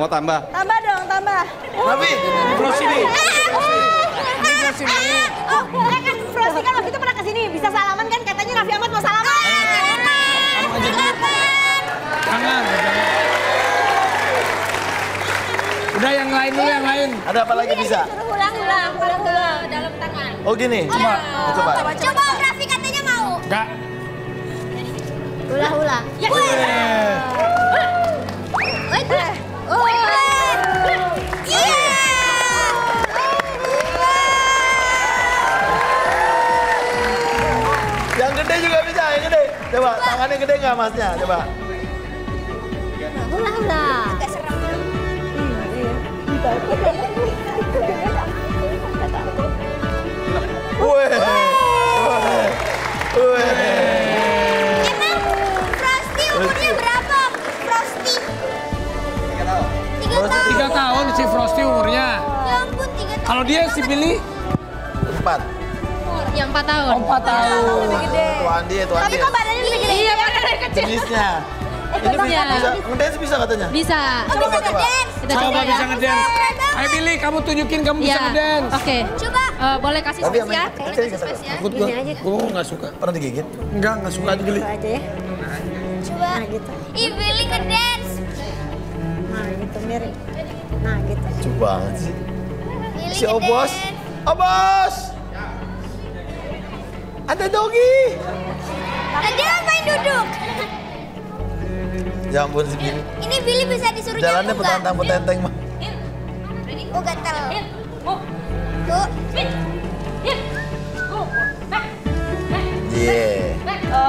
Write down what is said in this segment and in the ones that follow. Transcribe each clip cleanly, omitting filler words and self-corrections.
Mau tambah? Tambah dong, tambah. Tapi, Frosty nih. Ini Frosty nih. Oh, kan Frosty kan waktu itu pernah kesini. Bisa salaman kan, katanya Raffi Ahmad mau salaman. Jangan. Udah yang lain dulu, yang lain. Ada apa lagi bisa? Ulang dalam tangan. Oh gini, coba. Coba Om Raffi katanya mau. Enggak. Ulang. Yang gede juga bisa, yang gede. Coba, tangannya gede nggak masnya? Coba. Ulang. Agak serem. Emang Frosty umurnya berapa? Frosty? 3 tahun. 3 tahun si Frosty umurnya. Ya ampun, 3 tahun. Kalau dia si Billy? 4. Yang 4 tahun. 4 tahun. Tuan dia. Tapi kok badannya lebih gede? Iya, badannya kecil. Jenisnya. Ini bisa ngedance bisa katanya? Bisa. Coba ngedance. Coba bisa ngedance. Ayo Billy, kamu tunjukin kamu bisa ngedance. Oke. Coba. Boleh kasih space ya? Boleh kasih space ya? Takut gue nggak suka. Pernah digigit? Enggak, nggak suka aja Billy. Coba. Ih, Billy ngedance. Nah gitu, Miri. Nah gitu. Coba sih. Si Obos. Obos! Ada Doggy. Dia main duduk. Ya ampun si Billy. Ini Billy bisa disuruh jalan enggak? Jalannya petantang-petenteng mah. Oh gatel. Tuh. Yeah.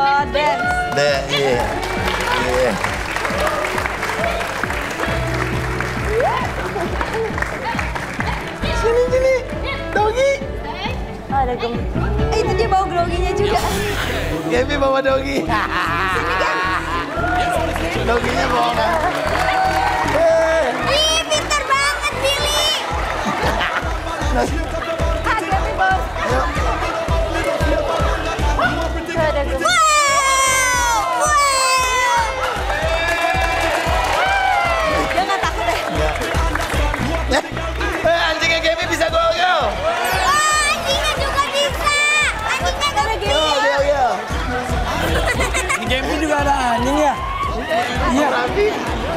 Oh dance. Yeah. Yeah. Sini. Doggy. Ada Gempi. Itu dia bawa groginya juga. Gempi bawa Doggy. Sini Gempi. Doginya bohongan. Ih, pintar banget Billy. Ada nih bang. Wow. Dia nggak takut deh. Anjingnya Gaby bisa goyo. Oh, anjingnya juga bisa. Anjingnya goyo. Gempi juga ada anjing ya? Iya,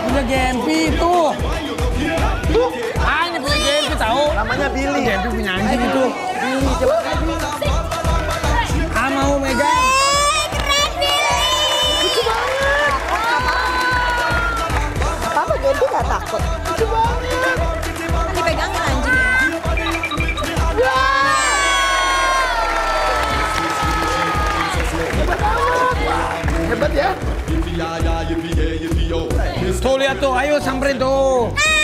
punya Gempi tuh. Tuh, ini punya Gempi tahu? Namanya Billy. Gempi punya anjing itu. Billy, coba. Ah, mau megang. Keren Billy. Lucu banget. Papa Gempi nggak takut. Lucu banget. Kan dipegangin anjingnya. Hebat ya. Tuh lihat tuh, ayo samperin tuh. Hai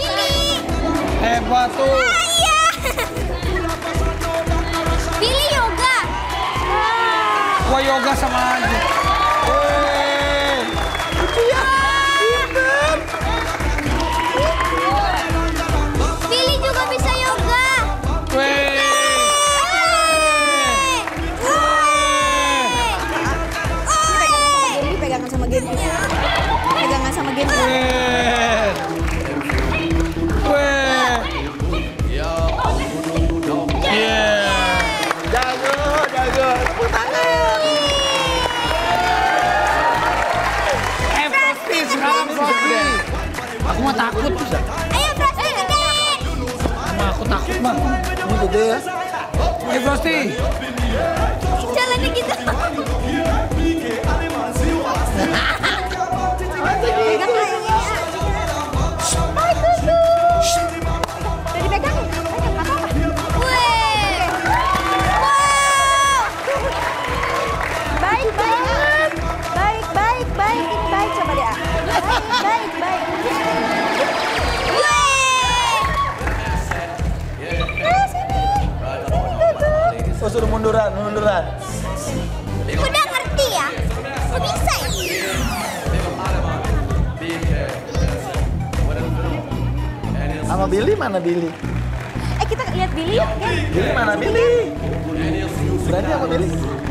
Billy. Hebat tuh. Iya. Billy yoga. Wah yoga sama aja. Wih. Lucu ya. Pinter. Billy juga bisa yoga. Wih. Pegangan sama Gempi. Jago. Tepuk tangan. Frosty sekarang Frosty. Aku mah takut. Ayo Frosty ngedance. Aku takut mah. Ini gede ya. Ayo Frosty. Jalannya gitu. Baik. Suruh munduran. Udah ngerti ya? Kok bisa ya? Sama Billy mana Billy? Kita lihat Billy. Billy mana Billy? Berani sama Billy?